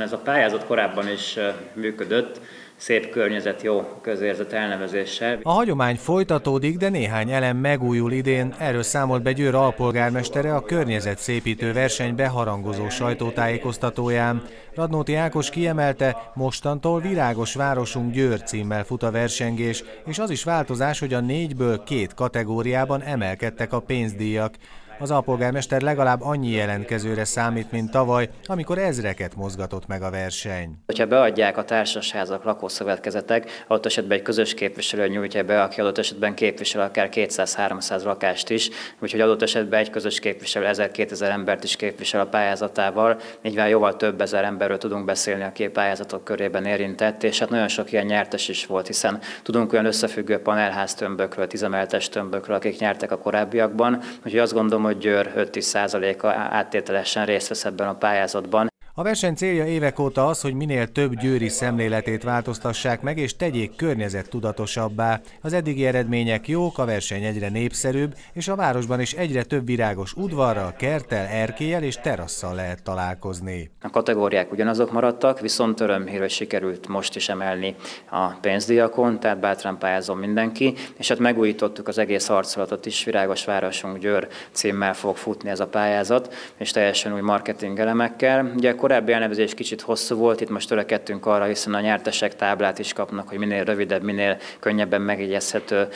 Ez a pályázat korábban is működött, szép környezet, jó közérzet elnevezéssel. A hagyomány folytatódik, de néhány elem megújul idén, erről számolt be Győr alpolgármestere a környezetszépítő versenybe harangozó sajtótájékoztatóján. Radnóti Ákos kiemelte, mostantól Virágos Városunk Győr címmel fut a versengés, és az is változás, hogy a 4-ből 2 kategóriában emelkedtek a pénzdíjak. Az alpolgármester legalább annyi jelentkezőre számít, mint tavaly, amikor ezreket mozgatott meg a verseny. Ha beadják a társasházak, lakószövetkezetek, adott esetben egy közös képviselő nyújtja be, aki adott esetben képvisel akár 200-300 lakást is, úgyhogy adott esetben egy közös képviselő 1000-2000 embert is képvisel a pályázatával, így már jóval több ezer emberről tudunk beszélni, aki pályázatok körében érintett, és hát nagyon sok ilyen nyertes is volt, hiszen tudunk olyan összefüggő panelháztömbökről, 10 emeletes tömbökről, akik nyertek a korábbiakban, úgyhogy azt gondolom, hogy Győr 5-10%-a áttételesen részt vesz ebben a pályázatban. A verseny célja évek óta az, hogy minél több győri szemléletét változtassák meg és tegyék környezettudatosabbá. Az eddigi eredmények jók, a verseny egyre népszerűbb, és a városban is egyre több virágos udvarral, kerttel, erkéllyel és terasszal lehet találkozni. A kategóriák ugyanazok maradtak, viszont örömhír, hogy sikerült most is emelni a pénzdíjakon, tehát bátran pályázom mindenki, és hát megújítottuk az egész harcolatot is, Virágos Városunk Győr címmel fog futni ez a pályázat, és teljesen új marketing elemekkel. Korábbi elnevezés kicsit hosszú volt, itt most törekedtünk arra, hiszen a nyertesek táblát is kapnak, hogy minél rövidebb, minél könnyebben megjegyezhető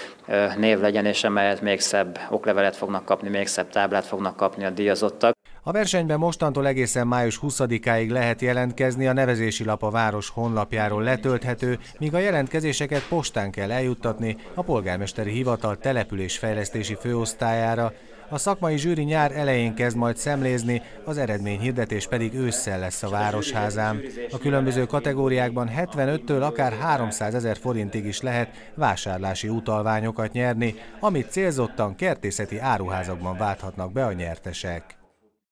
név legyen, és emellett még szebb oklevelet fognak kapni, még szebb táblát fognak kapni a díjazottak. A versenyben mostantól egészen május 20-áig lehet jelentkezni, a nevezési lap a város honlapjáról letölthető, míg a jelentkezéseket postán kell eljuttatni a polgármesteri hivatal településfejlesztési főosztályára. A szakmai zsűri nyár elején kezd majd szemlézni, az eredményhirdetés pedig ősszel lesz a Városházán. A különböző kategóriákban 75-től akár 300 000 forintig is lehet vásárlási utalványokat nyerni, amit célzottan kertészeti áruházakban válthatnak be a nyertesek.